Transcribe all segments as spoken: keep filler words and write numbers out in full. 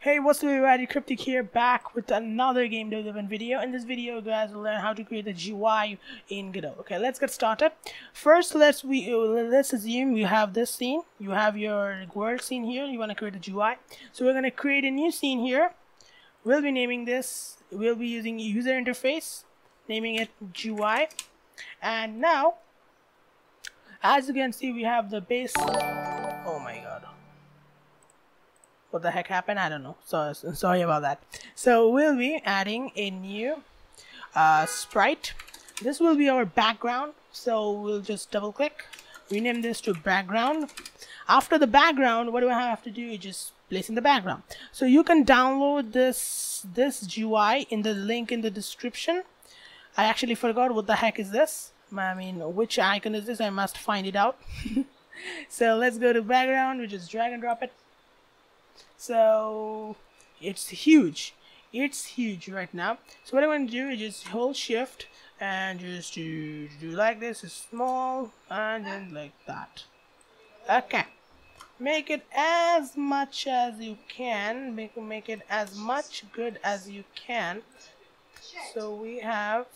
Hey, what's up everybody, Cryptic here, back with another game development video. In this video, guys, we'll learn how to create a G U I in Godot. Okay, let's get started. First, let's we let's assume you have this scene. You have your world scene here. You want to create a G U I. So we're going to create a new scene here. We'll be naming this. We'll be using user interface, naming it G U I. And now, as you can see, we have the base. Oh my god. What the heck happened? I don't know. So sorry about that. So we'll be adding a new uh, sprite. This will be our background. So we'll just double click. Rename this to background. After the background, what do I have to do? You just place in the background. So you can download this this G U I in the link in the description. I actually forgot what the heck is this. I mean, which icon is this? I must find it out. So let's go to background. We just drag and drop it. So it's huge, it's huge right now. So what I'm going to do is just hold shift and just do, do like this, it's small, and then like that. Okay, make it as much as you can, make, make it as much good as you can. So we have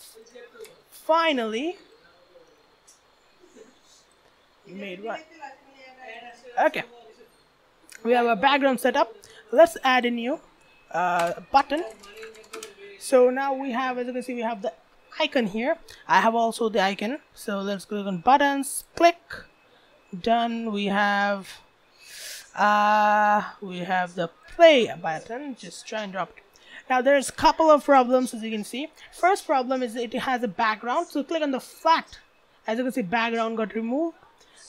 finally made one. Okay. We have a background set up. Let's add a new uh, button. So now we have, as you can see, we have the icon here. I have also the icon. So let's click on buttons, click, done. We have uh, we have the play button. Just try and drop it. Now there's a couple of problems, as you can see. First problem is it has a background. So click on the flat. As you can see, background got removed.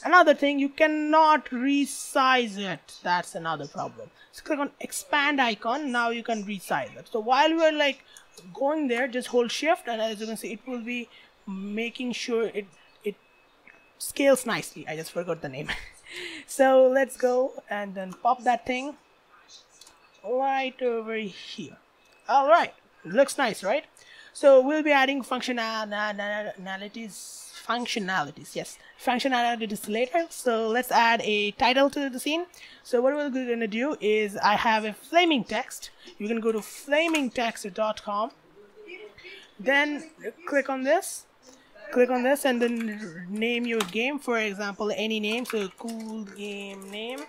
Another thing, you cannot resize it. That's another problem. So click on expand icon. Now you can resize it. So while we're like going there, just hold shift, and as you can see, it will be making sure it it scales nicely. I just forgot the name. So let's go and then pop that thing right over here. All right, looks nice, right? So we'll be adding functionalities. Functionalities, yes, functionalities later. So let's add a title to the scene. So what we're going to do is I have a flaming text. You can go to flaming text dot com. Then click on this, click on this, and then name your game. For example, any name. So cool game name.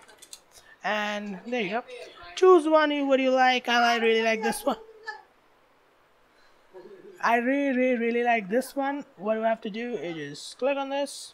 And there you go. Choose one. What do you like? I really like this one. I really, really, really like this one. What do I have to do is just click on this.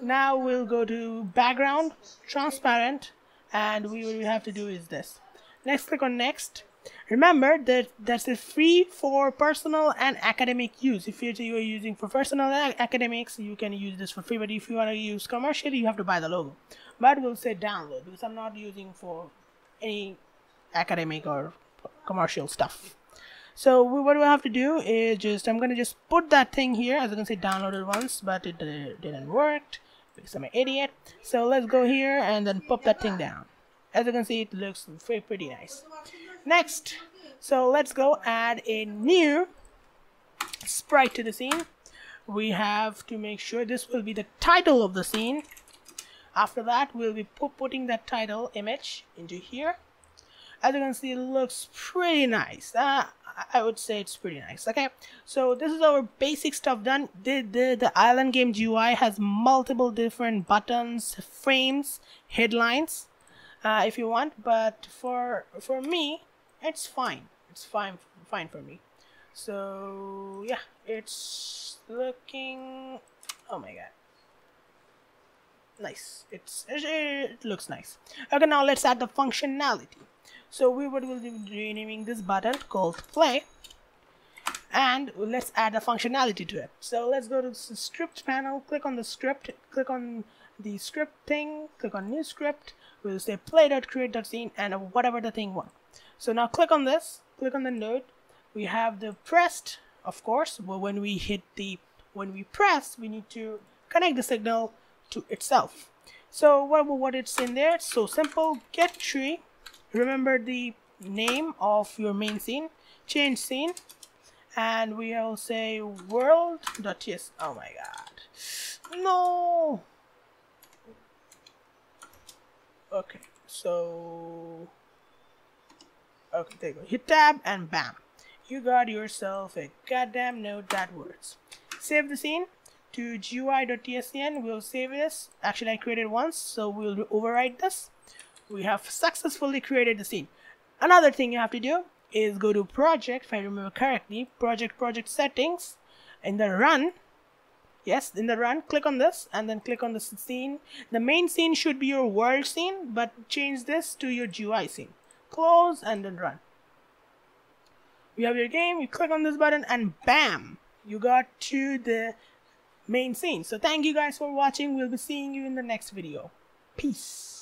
Now we'll go to background, transparent, and we will have to do is this. Next, click on next. Remember that that's a free for personal and academic use. If you are using for personal and academics, you can use this for free. But if you want to use commercially, you have to buy the logo. But we'll say download because I'm not using for any academic or commercial stuff. So what do I have to do is just, I'm going to just put that thing here. As you can see, downloaded once, but it uh, didn't work because I'm an idiot. So let's go here and then pop that thing down. As you can see, it looks very, pretty nice. Next, so let's go add a new sprite to the scene. We have to make sure this will be the title of the scene. After that, we'll be putting that title image into here. As you can see, it looks pretty nice. Uh, I would say it's pretty nice. Okay, so this is our basic stuff done. The, the, the Island Game G U I has multiple different buttons, frames, headlines, uh, if you want. But for for me, it's fine. It's fine, fine for me. So yeah, it's looking. Oh my god. Nice. It's it looks nice. Okay, now let's add the functionality. So we will be renaming this button called play, and let's add a functionality to it. So let's go to the script panel, click on the script, click on the script thing, click on new script. We'll say play dot create dot scene and whatever the thing wants. So now click on this, click on the node. We have the pressed, of course. But when we hit the when we press, we need to connect the signal to itself. So what what it's in there? It's so simple. Get tree. Remember the name of your main scene, change scene, and we will say world.ts. Oh my god, no. Okay, so Okay, there you go. Hit tab and bam. You got yourself a goddamn node that works. Save the scene to G U I dot T S C N. We'll save this. Actually, I created once, so we'll overwrite this. We have successfully created the scene. Another thing you have to do is go to project, if I remember correctly, project, project settings, in the run. Yes, in the run, click on this and then click on the scene. The main scene should be your world scene, but change this to your G U I scene. Close and then run. You have your game, you click on this button and bam, you got to the main scene. So thank you guys for watching. We'll be seeing you in the next video. Peace.